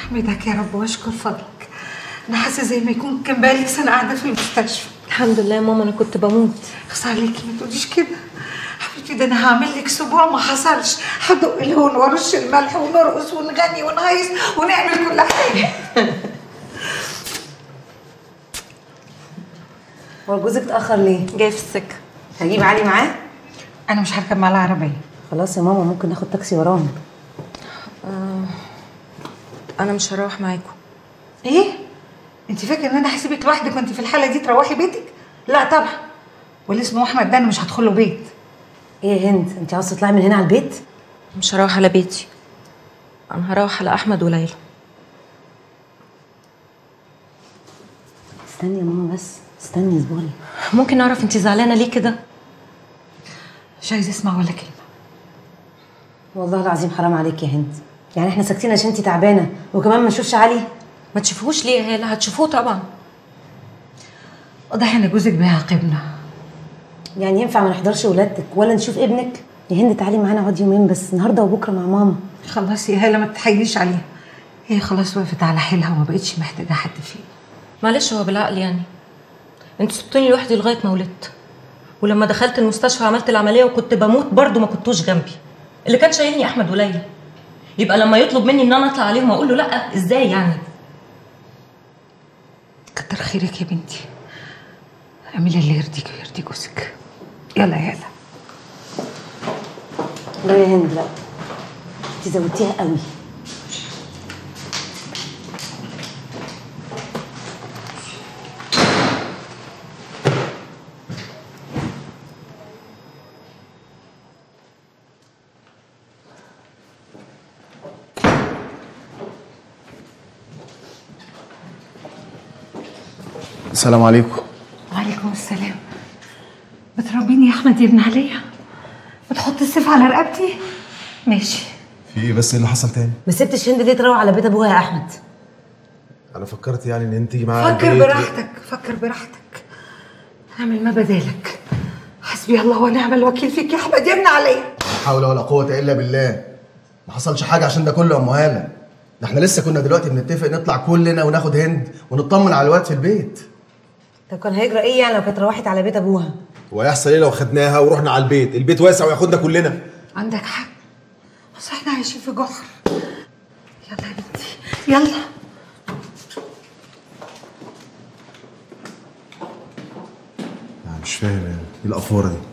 احمدك يا رب واشكر فضلك. انا حاسه زي ما يكون كان بقالي سنه قاعده في المستشفى. الحمد لله يا ماما، انا كنت بموت. اخص عليكي ما تقوليش كده حبيبتي، ده انا هعمل لك اسبوع ما حصلش، هدق الهون وارش الملح ونرقص ونغني ونهيص ونعمل كل حاجه. هو جوزك اتاخر ليه؟ جاي في السكه. هجيب علي معاه؟ انا مش هركب معاه العربيه. خلاص يا ماما، ممكن ناخد تاكسي وراهم. انا مش هروح معاكم. ايه؟ انت فاكره ان انا هسيبك لوحدك وانت في الحاله دي تروحي بيتك؟ لا طبعا، واللي اسمه احمد ده انا مش هدخله بيت. ايه يا هند، انت عاوزه تطلعي من هنا على البيت؟ مش هروح على بيتي، انا هروح على احمد وليلى. استني يا ماما بس، استني اصبري. ممكن اعرف انت زعلانه ليه كده؟ مش عايزه اسمع ولا كلمه. والله العظيم حرام عليك يا هند، يعني احنا ساكتين عشان انت تعبانه وكمان ما نشوفش علي؟ ما تشوفوش ليه يا هاله؟ هتشوفوه طبعا. واضح ان جوزك بيعاقبنا. يعني ينفع ما نحضرش ولادتك ولا نشوف ابنك؟ يا هند تعالي معانا اقعد يومين بس، النهارده وبكره مع ماما. خلاص يا هاله ما تتحايليش عليها، هي خلاص وقفت على حيلها وما بقتش محتاجه حد فينا. معلش هو بالعقل يعني، انتوا سبتوني لوحدي لغايه ما ولدت، ولما دخلت المستشفى عملت العمليه وكنت بموت برضو ما كنتوش جنبي. اللي كان شايلني احمد وليلى، يبقى لما يطلب مني ان انا اطلع عليهم واقول له لا ازاي يعني؟ كتر خيرك يا بنتي، اعملي اللي يرضيك ويرضي جوزك. يلا يا هلا. لا يا هند لا، انت زودتيها قوي. السلام عليكم. وعليكم السلام. بتربيني يا احمد يا ابن عليا؟ بتحط السيف على رقبتي؟ ماشي. في ايه بس؟ ايه اللي حصل تاني؟ ما سبتش هند دي تروح على بيت ابوها يا احمد. انا فكرت يعني ان انت معايا. فكر براحتك، فكر براحتك، اعمل ما بدالك. حسبي الله ونعم الوكيل فيك يا احمد يا ابن عليا. لا حول ولا قوه الا بالله، ما حصلش حاجه عشان ده كله يا ام هاله. ده احنا لسه كنا دلوقتي بنتفق نطلع كلنا وناخد هند ونطمن على الواد في البيت. طب كان هيجرى ايه يعني لو كانت روحت على بيت ابوها؟ وهيحصل ايه لو خدناها ورحنا على البيت؟ البيت واسع وياخدنا كلنا. عندك حق، بس احنا عايشين في جحر. يلا يا بنتي يلا. انا مش فاهم ايه الافوره دي.